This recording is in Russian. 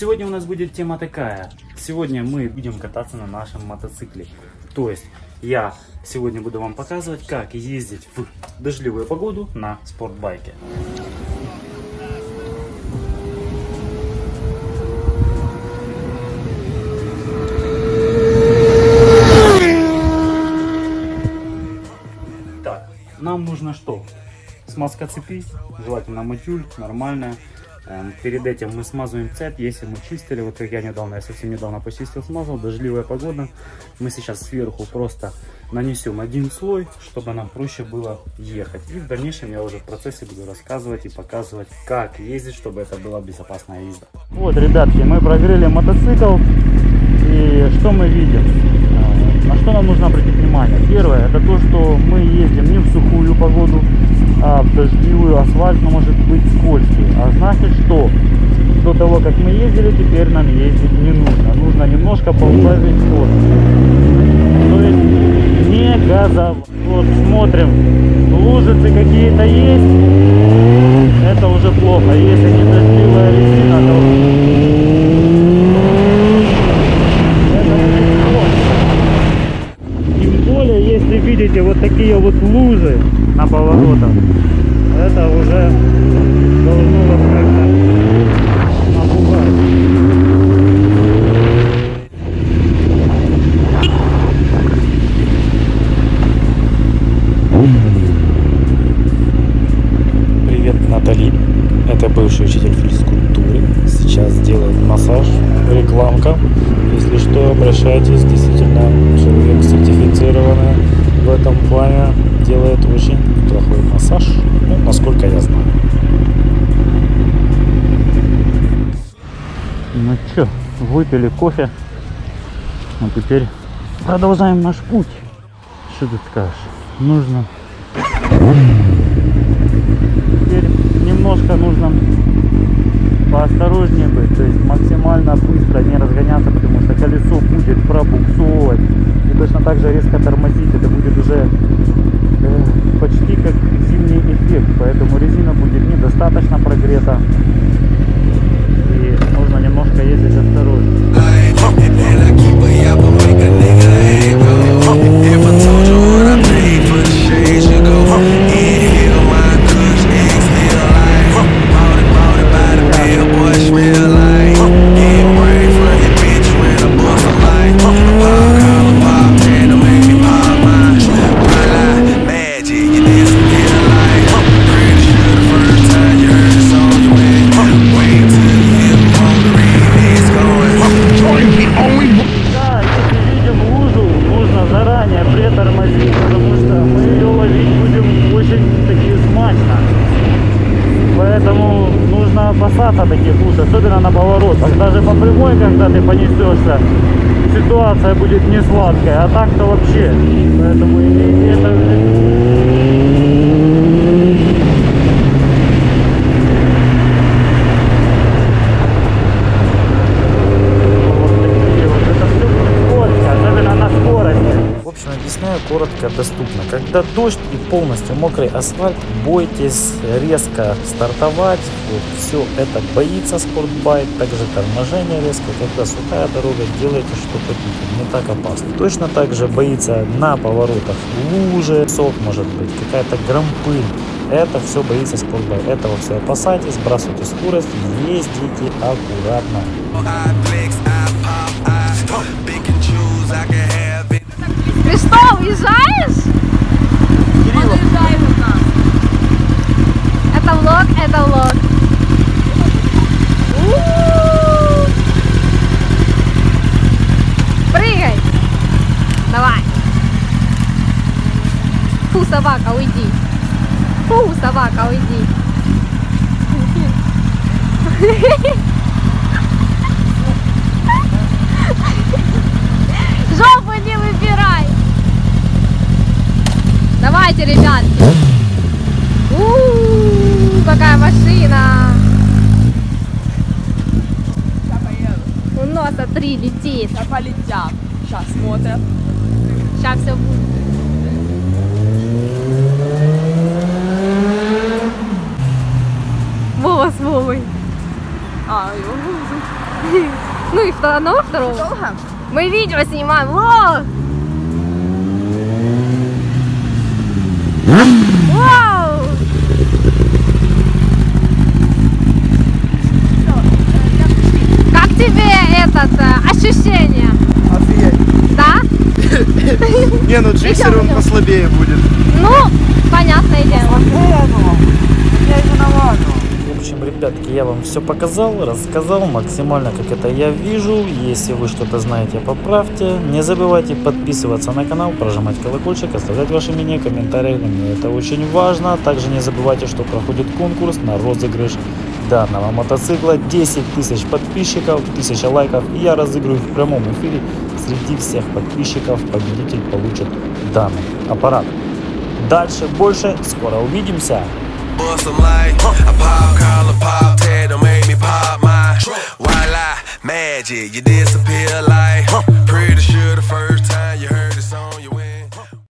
Сегодня у нас будет тема такая. Сегодня мы будем кататься на нашем мотоцикле. То есть я сегодня буду вам показывать, как ездить в дождливую погоду на спортбайке. Так, нам нужно что? Смазка цепи, желательно мотюль, нормальная. Перед этим мы смазываем цепь, если мы чистили, вот как я совсем недавно почистил, смазал, дождливая погода. Мы сейчас сверху просто нанесем один слой, чтобы нам проще было ехать. И в дальнейшем я уже в процессе буду рассказывать и показывать, как ездить, чтобы это была безопасная езда. Вот, ребятки, мы прогрели мотоцикл, и что мы видим? На что нам нужно обратить внимание? Первое, это то, что мы ездим не в сухую погоду, а в дождливую. Асфальт может быть скользкий, а значит, что до того, как мы ездили, теперь нам ездить не нужно. Нужно немножко поубавить ход, то есть не газовать. Вот смотрим, лужицы какие-то есть, это уже плохо. Если не дождливая резина, то это не сложно. Тем более, если видите вот такие вот лужи на поворотах, это уже должно вас как-то напугать. Привет, Натали. Это бывший учитель физкультуры. Сейчас делает массаж. Рекламка. Если что, обращайтесь. Действительно, человек сертифицированный в этом плане. Делает очень плохой массаж, ну, насколько я знаю. Ну что, выпили кофе, а теперь продолжаем наш путь. Что ты скажешь? Нужно теперь немножко нужно поосторожнее быть, то есть максимально быстро не разгоняться, потому что колесо будет пробуксовывать, и точно так же резко тормозить, это будет уже почти как зимний эффект, поэтому резина будет недостаточно прогрета, и нужно немножко ездить осторожно. Таких луж, особенно на поворотах, даже по прямой, когда ты понесешься, ситуация будет не сладкая, а так-то вообще, поэтому это... Вот такие, особенно на скорости. В общем, объясняю коротко, доступно. Когда дождь и полностью мокрый асфальт, бойтесь резко стартовать. Вот, все это боится спортбайк, также торможение резко. Когда сухая дорога, делайте что хотите, не так опасно. Точно так же боится на поворотах лужи, сок может быть, какая-то грампыль. Это все боится спортбайк, этого все опасайтесь, сбрасывайте скорость, ездите аккуратно. Христов, уезжаешь? Он уезжает от нас. Это влог, это влог. Прыгай! Давай! Фу, собака, уйди! Фу, собака, уйди! Жопу не выбирай! Давайте, ребятки! У-у-у, какая машина! У нас три летит. Сейчас полетят. Сейчас смотрим. Сейчас все будет. Вова с Вовой. А, его Вова. Ну и второго. Долго? Мы видео снимаем. Вау! Вау! Как тебе ощущение? Офигеть. Да? Не, ну джиксер он послабее будет. Ну, понятное дело. В общем, ребятки, я вам все показал, рассказал максимально, как это я вижу. Если вы что-то знаете, поправьте. Не забывайте подписываться на канал, прожимать колокольчик, оставлять ваше мнение, комментарии. Мне это очень важно. Также не забывайте, что проходит конкурс на розыгрыш данного мотоцикла. 10 тысяч подписчиков, 1000 лайков. И я разыгрываю в прямом эфире. Среди всех подписчиков победитель получит данный аппарат. Дальше больше. Скоро увидимся. Bust them like a pop collar, pop tag, don't make me pop mine. Why lie? Magic, you disappear like.